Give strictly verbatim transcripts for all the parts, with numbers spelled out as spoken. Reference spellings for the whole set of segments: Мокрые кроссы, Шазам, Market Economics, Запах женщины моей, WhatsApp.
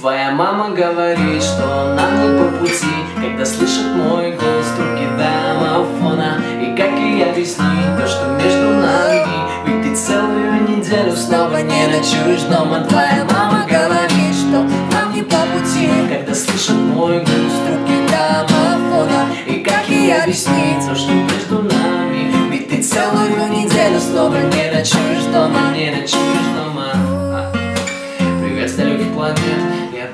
Твоя мама говорит, что нам не по пути, когда слышит мой голос стуки домофона. И как ей объяснить то, что между нами? Ведь ты целую неделю снова не ночуешь дома. Твоя мама говорит, что нам не по пути, когда слышит мой голос стуки домофона. И как ей объяснить то, что между нами? Ведь ты целую неделю снова не ночуешь дома, не ночуешь дома. Привет с далеких планет,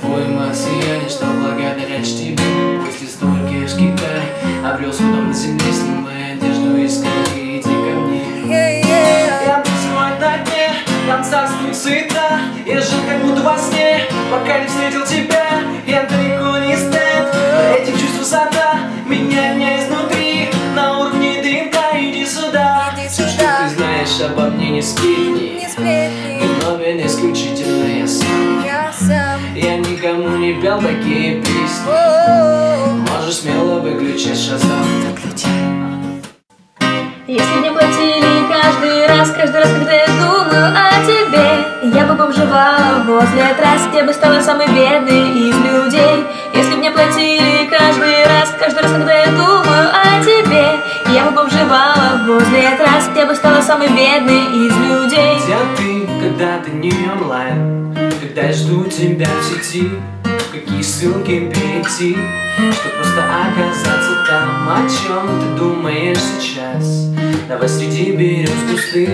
пойма сияние, что благодаря тебе, пусть из Турки, Китай, обрел с удом на земле, снимая одежду и скорее иди ко мне. Yeah, yeah. Я был сегодня на дне, там царствую суета, я жил как будто во сне, пока не встретил тебя. Я далеко не стыд, этих чувств высота, меня меня изнутри, на уровне ДНК, иди сюда. Иди сюда. Все, что ты знаешь обо мне, не сплетни, виновен исключительно я сам. Я сам. Я никому не пел такие песни. О-о-о-о. Можешь смело выключать шазам. Если не платили каждый раз, каждый раз, когда я думаю о тебе, я бы бомжевала возле трасс, я бы стала самой бедной из людей. Если мне платили каждый раз, каждый раз, когда я думаю о тебе, я бы бомжевала возле трасс, я бы стала самой бедной из людей. Где ты, когда ты не онлайн? Когда я жду тебя в сети, в какие ссылки перейти, чтоб просто оказаться там, о чем ты думаешь сейчас? Давай среди берез пустых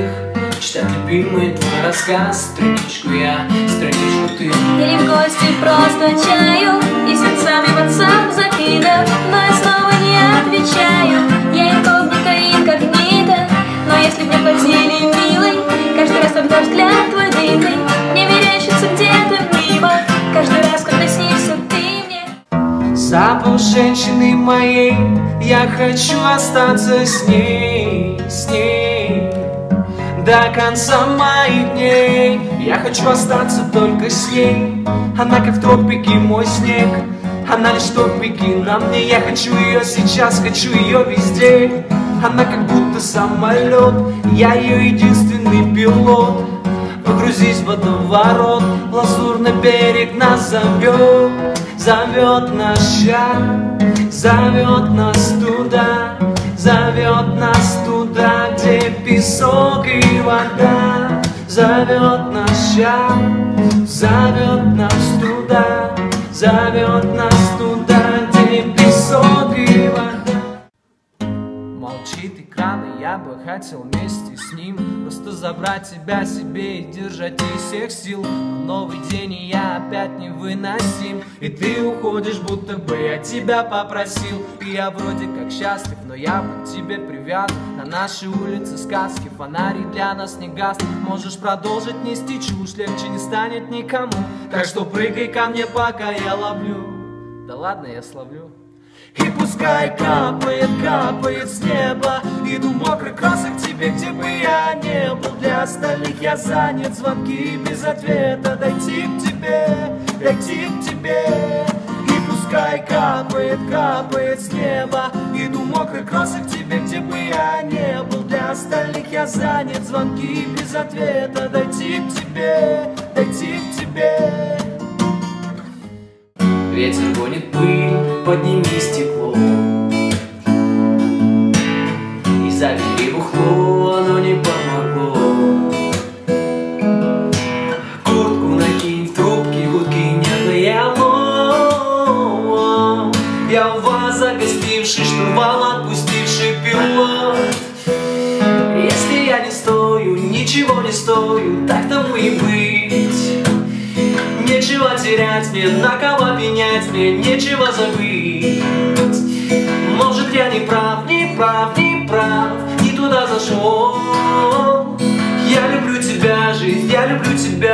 читать любимый твой рассказ. Страничку я, страничку ты. Или в гости просто чаю и сердцами WhatsApp закидав, но я снова не отвечаю. Я инкогнито, инкогнито, но если мне платили, милый, каждый раз, когда взгляд твой дымный, мне мерещится где-то мимо, каждый раз, когда снишься ты мне. Запах женщины моей, я хочу остаться с ней, с ней до конца моих дней. Я хочу остаться только с ней, она как в тропике мой снег, она лишь в тропике на мне. Я хочу ее сейчас, хочу ее везде, она как будто самолет, я ее единственный пилот. Погрузись в водоворот, лазурный берег нас зовет, зовет наш шаг, зовет нас туда, зовет нас туда, где песок и вода. Зовет наш шаг, зовет нас туда, зовет нас туда, где песок и вода. Молчит экран, и я бы хотел вместе с ним просто забрать себя себе и держать из всех сил. Но новый день, и я опять невыносим, и ты уходишь, будто бы я тебя попросил. И я вроде как счастлив, но я бы к тебе привязан. На нашей улице сказки, фонари для нас не гаснут. Можешь продолжить нести чушь, легче не станет никому. Так что прыгай ко мне, пока я ловлю. Да ладно, я словлю. И пускай капает, капает с неба, иду в мокрых кроссах к тебе, где бы я не был. Для остальных я занят, звонки без ответа. Дойти к тебе, дойти к тебе. И пускай капает, капает с неба, иду в мокрых кроссах к тебе, где бы я не был. Для остальных я занят, звонки без ответа. Дойти к тебе, дойти к тебе. Ветер гонит пыль, подними стекло и забери бухло, оно не помогло. Куртку накинь, в трубке гудки нет, но я мог. Я у вас загостивший, штурвал отпустивший пилот. Если я не стою, ничего не стою, так тому и быть. Нечего терять мне, на кого пенять мне, нечего забыть. Может, я не прав, не прав, не прав, не туда зашел. Я люблю тебя, жизнь, я люблю тебя.